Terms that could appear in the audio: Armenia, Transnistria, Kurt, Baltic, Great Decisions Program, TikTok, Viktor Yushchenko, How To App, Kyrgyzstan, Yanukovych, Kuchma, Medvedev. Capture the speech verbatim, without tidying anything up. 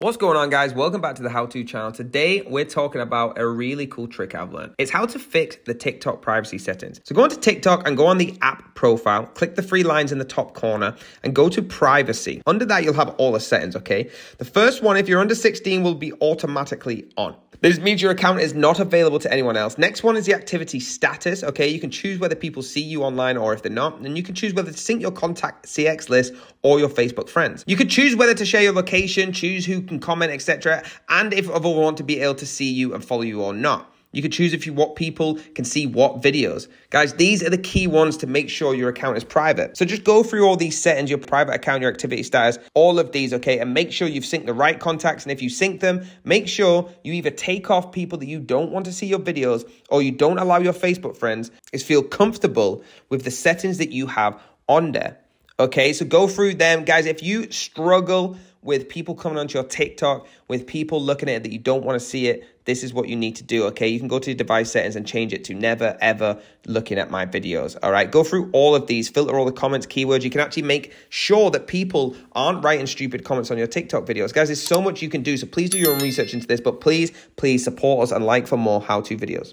What's going on, guys? Welcome back to the How To channel. Today we're talking about a really cool trick I've learned. It's how to fix the TikTok privacy settings. So go onto TikTok and go on the app profile, click the three lines in the top corner and go to privacy. Under that, you'll have all the settings, okay? The first one, if you're under sixteen, will be automatically on. This means your account is not available to anyone else. Next one is the activity status, okay? You can choose whether people see you online or if they're not, and you can choose whether to sync your contact C X list or your Facebook friends. You could choose whether to share your location, choose who can comment, et cetera, and if others want to be able to see you and follow you or not. You can choose if you what people can see what videos. Guys, these are the key ones to make sure your account is private. So just go through all these settings, your private account, your activity status, all of these, okay? And make sure you've synced the right contacts. And if you sync them, make sure you either take off people that you don't want to see your videos or you don't allow your Facebook friends, is feel comfortable with the settings that you have on there. Okay, so go through them. Guys, if you struggle with people coming onto your TikTok, with people looking at it that you don't want to see it, this is what you need to do, okay? You can go to your device settings and change it to never, ever looking at my videos, all right? Go through all of these, filter all the comments, keywords. You can actually make sure that people aren't writing stupid comments on your TikTok videos. Guys, there's so much you can do, so please do your own research into this, but please, please support us and like for more how-to videos.